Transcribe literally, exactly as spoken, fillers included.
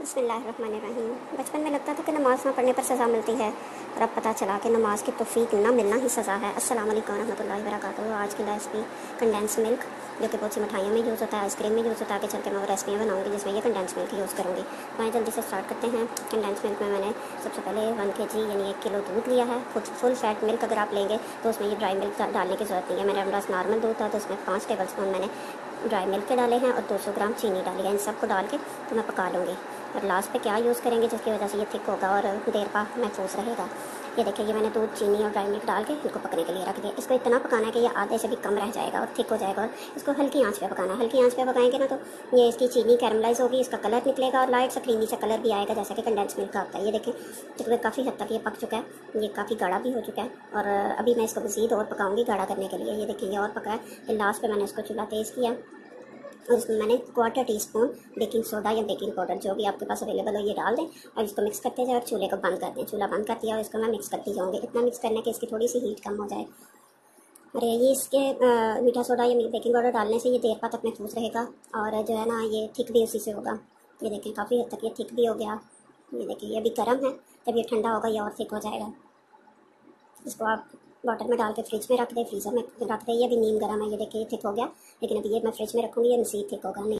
बिस्मिल्लाहिर्रहमानिर्रहीम। बचपन में लगता था कि नमाज़ ना पढ़ने पर सज़ा मिलती है और अब पता चला कि नमाज़ की तौफीक ना मिलना ही सज़ा है। अस्सलाम अलैकुम रहमतुल्लाहि वबरकातुहू। आज की रेसिपी कंडेंस मिल्क, जो कि बहुत सी मिठाइयों में यूज़ होता है, आइसक्रीम में यूज़ होता है, कि चलते मैं वो रेसिपियाँ बनाऊँगी जिसमें ये कंडेंस मिल्क यूज़ करूँगी। मैं जल्दी से स्टार्ट करते हैं। कंडेंस मिल्क में मैंने सबसे पहले वन के जी यानी एक किलो दूध लिया है। फुल फैट मिल्क अगर आप लेंगे तो उसमें ये ड्राई मिल्क डालने की ज़रूरत नहीं है। मेरा ग्लास नॉर्मल दूध था तो उसमें पाँच टेबल स्पून मैंने ड्राई मिल्क के डाले हैं और दो सौ ग्राम चीनी डाली है। इन सबको डाल के तो मैं पका लूँगी और लास्ट पे क्या यूज़ करेंगे जिसकी वजह से ये थिक होगा और देर पा महफूज रहेगा। ये देखिए, ये मैंने दूध, चीनी और ड्राई मिल्क डाल के इनको पकने के लिए रख दिया। इसको इतना पकाना है कि ये आधे से भी कम रह जाएगा और थिक हो जाएगा। और इसको हल्की आंच पे पकाना है। हल्की आंच पे पकाएंगे ना तो ये इसकी चीनी कैरमलाइज होगी, इसका कलर निकलेगा और लाइट सा क्रीमी सा कलर भी आएगा जैसा कि कंडेंस मिल्क का होता है। ये देखें, क्योंकि काफ़ी हद तक ये पक चुका है, ये काफ़ी गाढ़ा भी हो चुका है और अभी मैं इसको मज़ीद और पकाऊँगी गाढ़ा करने के लिए। ये देखिए, ये और पका है। लास्ट पर मैंने इसको चूल्हा तेज़ किया और इसमें मैंने quarter teaspoon baking soda या बेकिंग पाउडर जो भी आपके पास अवेलेबल हो ये डाल दें और इसको मिक्स करते जाए और चूल्हे को बंद कर दें। चूल्हा बंद कर दिया और इसको मैं मिक्स करती जाऊँगी। इतना मिक्स करना कि इसकी थोड़ी सी हीट कम हो जाए। और ये इसके आ, मीठा सोडा या बेकिंग पाउडर डालने से ये देर पा तक महफूज रहेगा और जो है ना ये थिक भी उसी से होगा। ये देखें, काफ़ी हद तक ये थिक भी हो गया। ये देखिए, ये अभी गर्म है, जब ये ठंडा होगा ये और थिक हो जाएगा। इसको आप वाटर में डाल के फ्रिज में रख दे, फ्रीज़र में रख दे। ये अभी नीम गर्म है। ये देखिए, ये थिक हो गया, लेकिन अभी ये मैं फ्रिज में रखूँगी, ये मज़ीद थिक होगा।